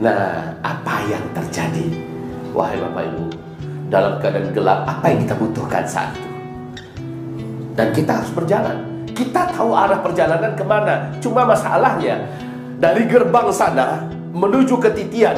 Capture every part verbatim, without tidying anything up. Nah, apa yang terjadi? Wahai Bapak Ibu, dalam keadaan gelap, apa yang kita butuhkan saat itu? Dan kita harus berjalan. Kita tahu arah perjalanan kemana. Cuma masalahnya, dari gerbang sana menuju ke titian,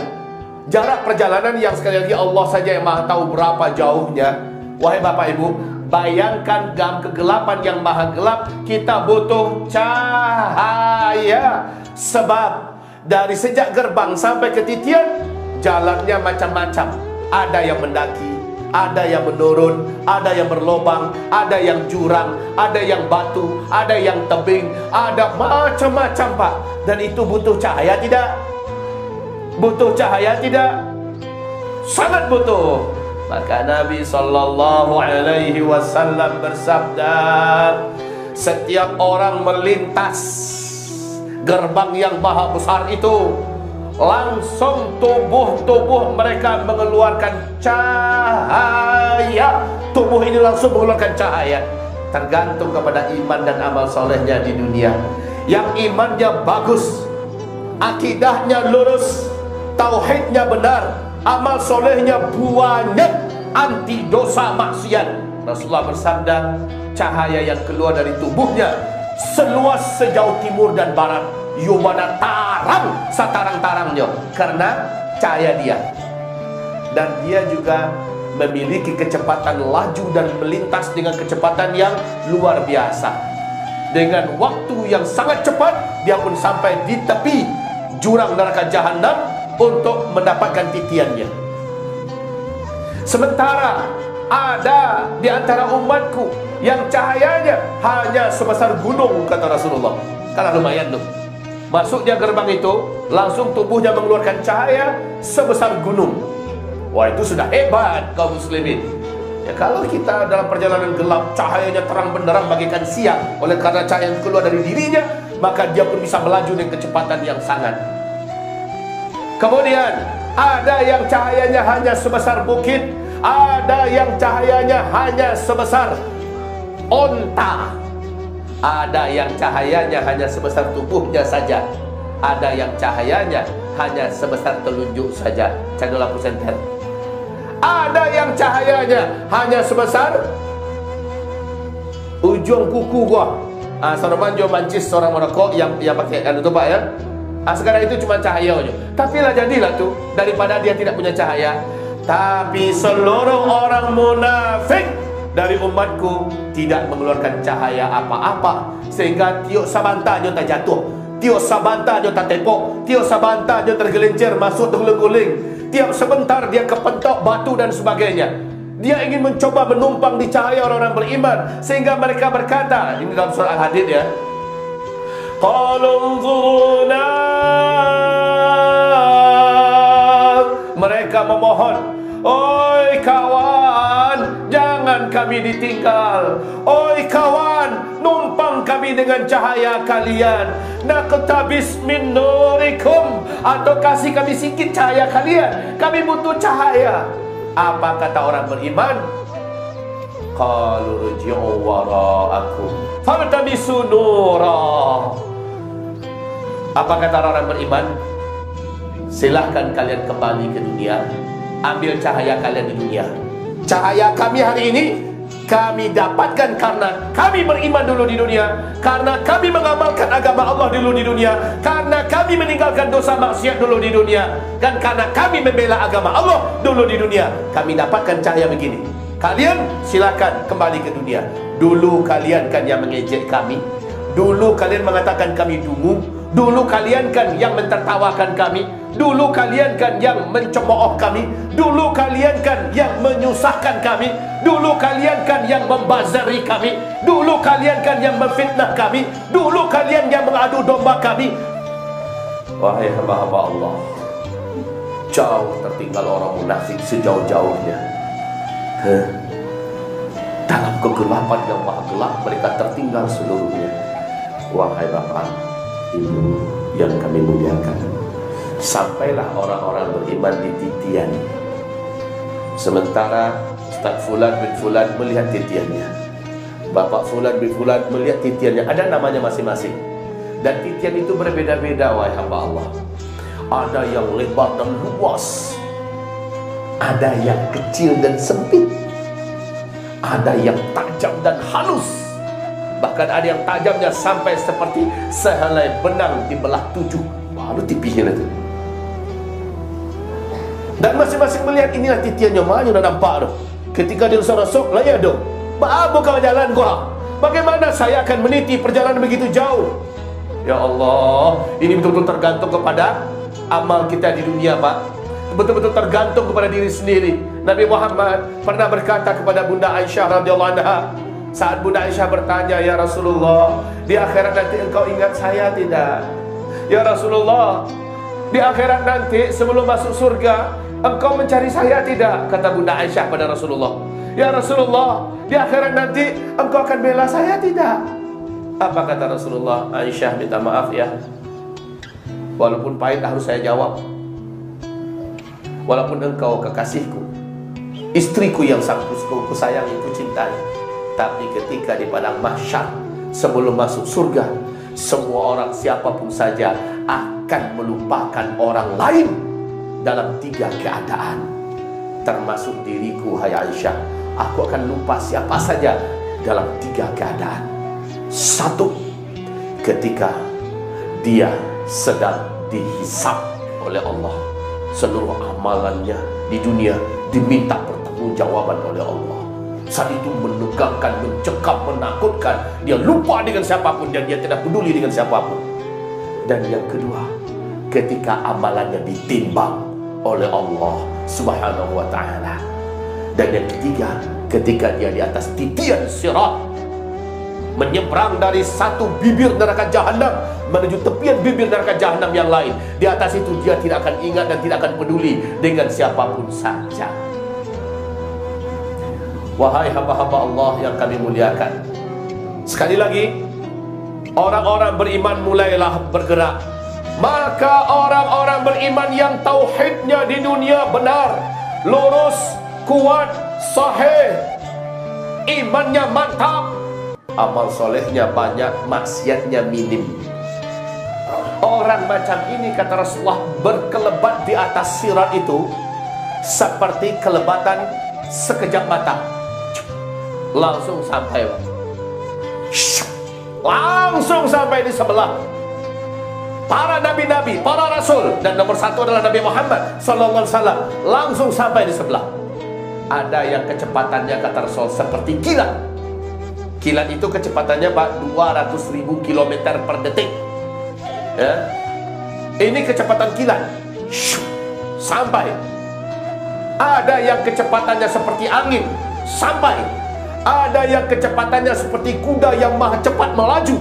jarak perjalanan yang sekali lagi Allah saja yang maha tahu berapa jauhnya. Wahai Bapak Ibu, bayangkan dalam kegelapan yang maha gelap, kita butuh cahaya. Sebab dari sejak gerbang sampai ke titian, jalannya macam-macam. Ada yang mendaki, ada yang menurun, ada yang berlobang, ada yang jurang, ada yang batu, ada yang tebing, ada macam-macam, Pak. Dan itu butuh cahaya tidak? Butuh cahaya tidak? Sangat butuh. Maka Nabi shallallahu alaihi wasallam bersabda, setiap orang melintas gerbang yang maha besar itu, langsung tubuh-tubuh mereka mengeluarkan cahaya. Tubuh ini langsung mengeluarkan cahaya, tergantung kepada iman dan amal solehnya di dunia. Yang imannya bagus, akidahnya lurus, tauhidnya benar, amal solehnya banyak, anti dosa maksiat. Rasulullah bersabda, cahaya yang keluar dari tubuhnya seluas sejauh timur dan barat, yumana tarang satarang-tarangnya, karena cahaya dia. Dan dia juga memiliki kecepatan laju dan melintas dengan kecepatan yang luar biasa. Dengan waktu yang sangat cepat, dia pun sampai di tepi jurang neraka jahanam untuk mendapatkan titiannya. Sementara ada di antara umatku yang cahayanya hanya sebesar gunung, kata Rasulullah. Karena lumayan tuh, masuknya gerbang itu, langsung tubuhnya mengeluarkan cahaya sebesar gunung. Wah, itu sudah hebat kaum muslimin. Ya, kalau kita dalam perjalanan gelap, cahayanya terang benderang bagaikan siang, oleh karena cahaya yang keluar dari dirinya, maka dia pun bisa melaju dengan kecepatan yang sangat. Kemudian ada yang cahayanya hanya sebesar bukit, ada yang cahayanya hanya sebesar onta, ada yang cahayanya hanya sebesar tubuhnya saja, ada yang cahayanya hanya sebesar telunjuk saja, candle lampu senter. Ada yang cahayanya hanya sebesar ujung kuku gua. Ah, seorang manjo mancis, seorang merokok yang yang pakai kan itu, Pak, ya. Ah, sekarang itu cuma cahaya aja. Tapi lah jadilah tuh, daripada dia tidak punya cahaya. Tapi seluruh orang munafik dari umatku tidak mengeluarkan cahaya apa-apa, sehingga tiok sabanta dia tak jatuh, tiok sabanta dia tak tepok, tiok sabanta dia tergelincir masuk terguling-guling. Tiap sebentar dia kepentok batu dan sebagainya. Dia ingin mencoba menumpang di cahaya orang-orang beriman, sehingga mereka berkata, ini dalam surah Al-Hadid ya, qalum zuruna, mereka memohon, oi kawan, jangan kami ditinggal. Oi kawan, numpang kami dengan cahaya kalian. Naqtabis min nurikum, atau kasih kami sedikit cahaya kalian, kami butuh cahaya. Apa kata orang beriman? Qalu rji'u wara'akum fartabisu nura. Apa kata orang beriman? Silahkan kalian kembali ke dunia, ambil cahaya kalian di dunia. Cahaya kami hari ini kami dapatkan karena kami beriman dulu di dunia, karena kami mengamalkan agama Allah dulu di dunia, karena kami meninggalkan dosa maksiat dulu di dunia, dan karena kami membela agama Allah dulu di dunia, kami dapatkan cahaya begini. Kalian silakan kembali ke dunia. Dulu kalian kan yang mengejek kami, dulu kalian mengatakan kami dungu, dulu kalian kan yang mentertawakan kami, dulu kalian kan yang mencemooh kami, dulu kalian kan yang menyusahkan kami, dulu kalian kan yang membazari kami, dulu kalian kan yang memfitnah kami, dulu kalian yang mengadu domba kami. Wahai hamba-hamba Allah, jauh tertinggal orang munafik sejauh-jauhnya. Huh? Dalam kegelapan yang maha gelap, mereka tertinggal seluruhnya. Wahai Bapak Ibu yang kami muliakan, sampailah orang-orang beriman di titian. Sementara Ustaz Fulan bin Fulan melihat titiannya, Bapak Fulan bin Fulan melihat titiannya, ada namanya masing-masing. Dan titian itu berbeda-beda, wahai hamba Allah. Ada yang lebar dan luas, ada yang kecil dan sempit, ada yang tajam dan halus. Bahkan ada yang tajamnya sampai seperti sehelai benang dibelah tujuh, baru tipihnya itu. Dan masing-masing melihat inilah titiannya, maju dan nampak tuh. Ketika dia rasuk-rasuk, layak dong. Bahabu kau jalan gua. Bagaimana saya akan meniti perjalanan begitu jauh? Ya Allah, ini betul-betul tergantung kepada amal kita di dunia, Pak. Betul-betul tergantung kepada diri sendiri. Nabi Muhammad pernah berkata kepada Bunda Aisyah radhiyallahu anha saat Bunda Aisyah bertanya, "Ya Rasulullah, di akhirat nanti engkau ingat saya tidak? Ya Rasulullah, di akhirat nanti sebelum masuk surga engkau mencari saya tidak?" Kata Bunda Aisyah pada Rasulullah, "Ya Rasulullah, di akhirat nanti engkau akan bela saya tidak?" Apa kata Rasulullah? "Aisyah, minta maaf ya, walaupun pahit harus saya jawab. Walaupun engkau kekasihku, istriku yang sangat ku sayangi, ku cintai, tapi ketika di Padang Mahsyar sebelum masuk surga, semua orang siapapun saja akan melupakan orang lain dalam tiga keadaan, termasuk diriku. Hai Aisyah, aku akan lupa siapa saja dalam tiga keadaan. Satu, ketika dia sedang dihisab oleh Allah, seluruh amalannya di dunia diminta pertanggungjawaban oleh Allah. Saat itu menegangkan, mencekam, menakutkan. Dia lupa dengan siapapun dan dia tidak peduli dengan siapapun. Dan yang kedua, ketika amalannya ditimbang oleh Allah Subhanahu wa ta'ala. Dan yang ketiga, ketika dia di atas titian sirat, menyeberang dari satu bibir neraka jahanam menuju tepian bibir neraka jahanam yang lain. Di atas itu dia tidak akan ingat dan tidak akan peduli dengan siapapun saja." Wahai hamba-hamba Allah yang kami muliakan, sekali lagi, orang-orang beriman mulailah bergerak. Maka orang-orang beriman yang tauhidnya di dunia benar, lurus, kuat, sahih, imannya mantap, amal solehnya banyak, maksiatnya minim. Orang macam ini, kata Rasulullah, berkelebat di atas sirat itu seperti kelebatan sekejap mata. Langsung sampai, langsung sampai di sebelah para nabi-nabi, para rasul. Dan nomor satu adalah Nabi Muhammad sallallahu alaihi wasallam. Langsung sampai di sebelah. Ada yang kecepatannya, kata Rasul, seperti kilat. Kilat itu kecepatannya, Pak, dua ratus ribu kilometer per detik. Ya. Ini kecepatan kilat. Sampai. Ada yang kecepatannya seperti angin. Sampai. Ada yang kecepatannya seperti kuda yang maha cepat melaju.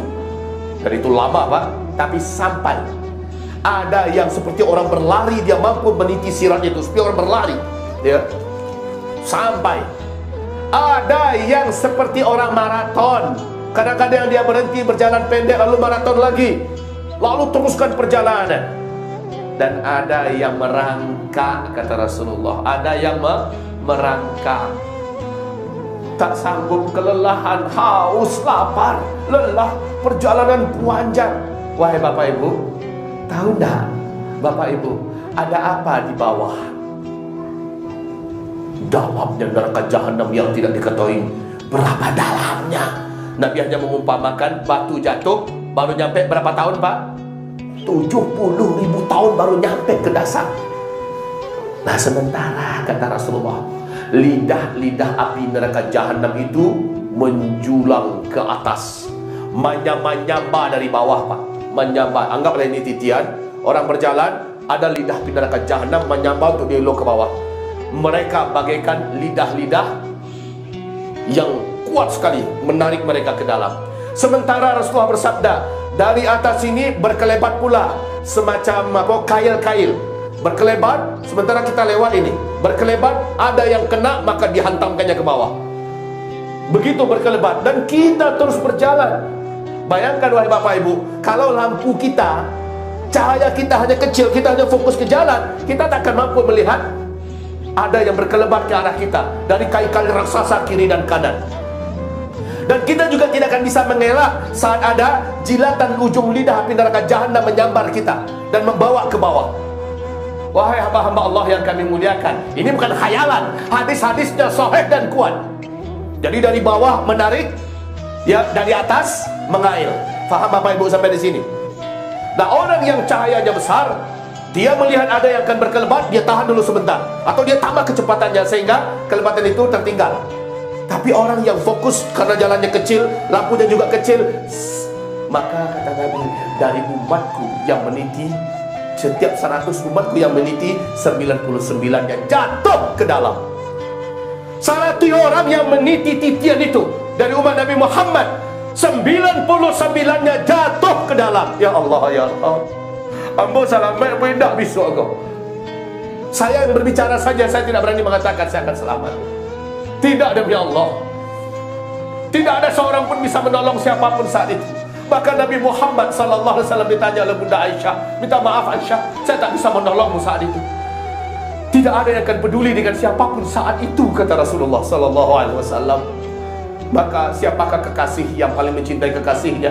Dan itu lama, Pak, tapi sampai. Ada yang seperti orang berlari, dia mampu meniti siratnya itu. Seperti orang berlari. Ya. Sampai. Ada yang seperti orang maraton. Kadang-kadang dia berhenti berjalan pendek, lalu maraton lagi, lalu teruskan perjalanan. Dan ada yang merangkak, kata Rasulullah. Ada yang merangkak, tak sanggup, kelelahan, haus, lapar, lelah, perjalanan panjang. Wahai Bapak Ibu, tahu tak, Bapak Ibu, ada apa di bawah? Dalamnya neraka jahanam yang tidak diketahui berapa dalamnya. Nabi hanya mengumpamakan batu jatuh baru nyampe berapa tahun, Pak? tujuh puluh ribu tahun baru nyampe ke dasar. Nah, sementara, kata Rasulullah, lidah-lidah api neraka jahanam itu menjulang ke atas, menyamba-nyamba dari bawah, Pak. Menyamba, anggaplah ini titian. Orang berjalan, ada lidah api neraka jahanam menyamba untuk dielok ke bawah. Mereka bagaikan lidah-lidah yang kuat sekali menarik mereka ke dalam. Sementara Rasulullah bersabda, dari atas ini berkelebat pula semacam apa, kail-kail berkelebat. Sementara kita lewat ini berkelebat, ada yang kena maka dihantamkannya ke bawah. Begitu berkelebat dan kita terus berjalan. Bayangkan, wahai Bapak Ibu, kalau lampu kita, cahaya kita hanya kecil, kita hanya fokus ke jalan, kita tak akan mampu melihat ada yang berkelebat ke arah kita dari kail-kail raksasa kiri dan kanan. Dan kita juga tidak akan bisa mengelak saat ada jilatan ujung lidah api neraka jahanam menyambar kita dan membawa ke bawah. Wahai hamba-hamba Allah yang kami muliakan, ini bukan khayalan, hadis-hadisnya sahih dan kuat. Jadi dari bawah menarik, ya, dari atas mengail. Faham Bapak Ibu sampai di sini? Nah, orang yang cahayanya besar, dia melihat ada yang akan berkelebat, dia tahan dulu sebentar, atau dia tambah kecepatannya sehingga kelebatan itu tertinggal. Tapi orang yang fokus karena jalannya kecil, lampunya juga kecil, maka kata Nabi, dari umatku yang meniti, setiap seratus umatku yang meniti, sembilan puluh sembilan-nya jatuh ke dalam. Satu orang yang meniti titian itu dari umat Nabi Muhammad, sembilan puluh sembilan-nya jatuh ke dalam. Ya Allah, ya Allah, ambo selamat pindah besok kau. Saya yang berbicara saja, saya tidak berani mengatakan saya akan selamat. Tidak, demi Allah, tidak ada seorang pun bisa menolong siapapun saat itu. Bahkan Nabi Muhammad sallallahu alaihi wasallam ditanya oleh Bunda Aisyah, minta maaf Aisyah, saya tak bisa menolongmu saat itu. Tidak ada yang akan peduli dengan siapapun saat itu, kata Rasulullah sallallahu alaihi wasallam. Maka siapakah kekasih yang paling mencintai kekasihnya,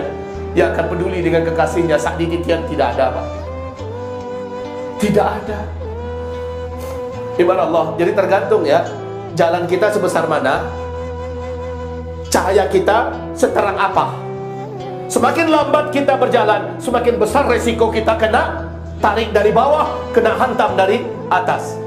yang akan peduli dengan kekasihnya saat dititian? Tidak ada, Pak. Tidak ada. Ibarat Allah. Jadi tergantung ya, jalan kita sebesar mana, cahaya kita seterang apa. Semakin lambat kita berjalan, semakin besar resiko kita kena tarik dari bawah, kena hantam dari atas.